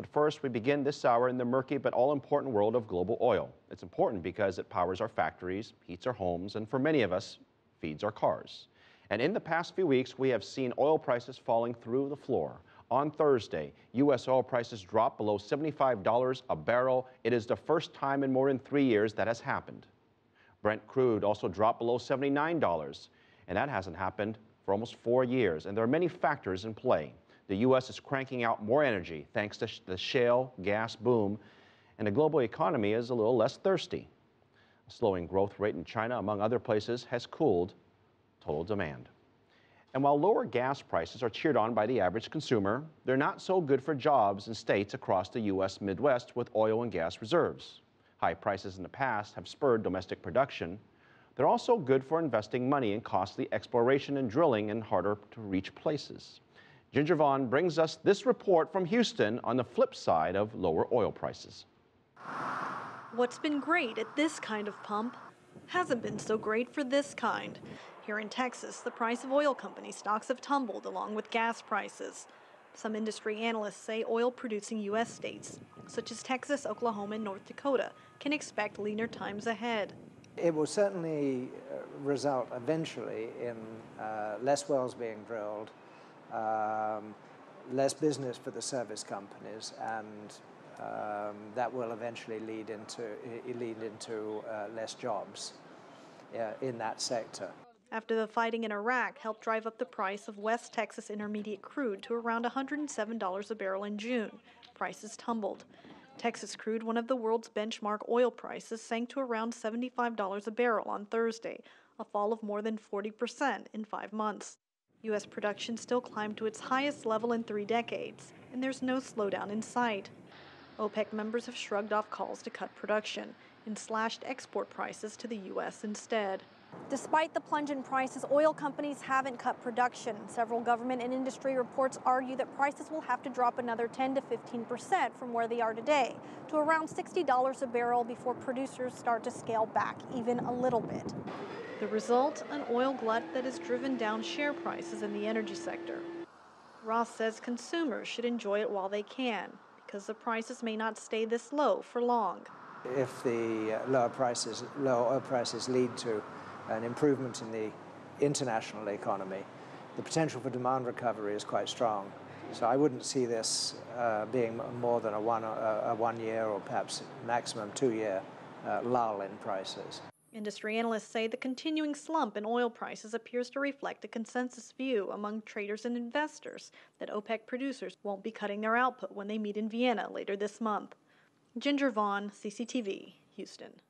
But first, we begin this hour in the murky but all-important world of global oil. It's important because it powers our factories, heats our homes, and for many of us, feeds our cars. And in the past few weeks, we have seen oil prices falling through the floor. On Thursday, U.S. oil prices dropped below $75 a barrel. It is the first time in more than 3 years that has happened. Brent crude also dropped below $79, and that hasn't happened for almost 4 years. And there are many factors in play. The U.S. is cranking out more energy thanks to the shale gas boom, and the global economy is a little less thirsty. A slowing growth rate in China, among other places, has cooled total demand. And while lower gas prices are cheered on by the average consumer, they're not so good for jobs in states across the U.S. Midwest with oil and gas reserves. High prices in the past have spurred domestic production. They're also good for investing money in costly exploration and drilling in harder-to-reach places. Ginger Vaughn brings us this report from Houston on the flip side of lower oil prices. What's been great at this kind of pump hasn't been so great for this kind. Here in Texas, the price of oil company stocks have tumbled along with gas prices. Some industry analysts say oil-producing U.S. states, such as Texas, Oklahoma, and North Dakota, can expect leaner times ahead. It will certainly result eventually in less wells being drilled, less business for the service companies, and that will eventually lead into less jobs in that sector. After the fighting in Iraq helped drive up the price of West Texas intermediate crude to around $107 a barrel in June, prices tumbled. Texas crude, one of the world's benchmark oil prices, sank to around $75 a barrel on Thursday, a fall of more than 40% in 5 months. U.S. production still climbed to its highest level in 3 decades, and there's no slowdown in sight. OPEC members have shrugged off calls to cut production and slashed export prices to the U.S. instead. Despite the plunge in prices, oil companies haven't cut production. Several government and industry reports argue that prices will have to drop another 10% to 15% from where they are today to around $60 a barrel before producers start to scale back even a little bit. The result, an oil glut that has driven down share prices in the energy sector. Ross says consumers should enjoy it while they can because the prices may not stay this low for long. If the lower oil prices lead to an improvement in the international economy, the potential for demand recovery is quite strong. So I wouldn't see this being more than a one-year or perhaps maximum 2-year lull in prices. Industry analysts say the continuing slump in oil prices appears to reflect a consensus view among traders and investors that OPEC producers won't be cutting their output when they meet in Vienna later this month. Ginger Vaughn, CCTV, Houston.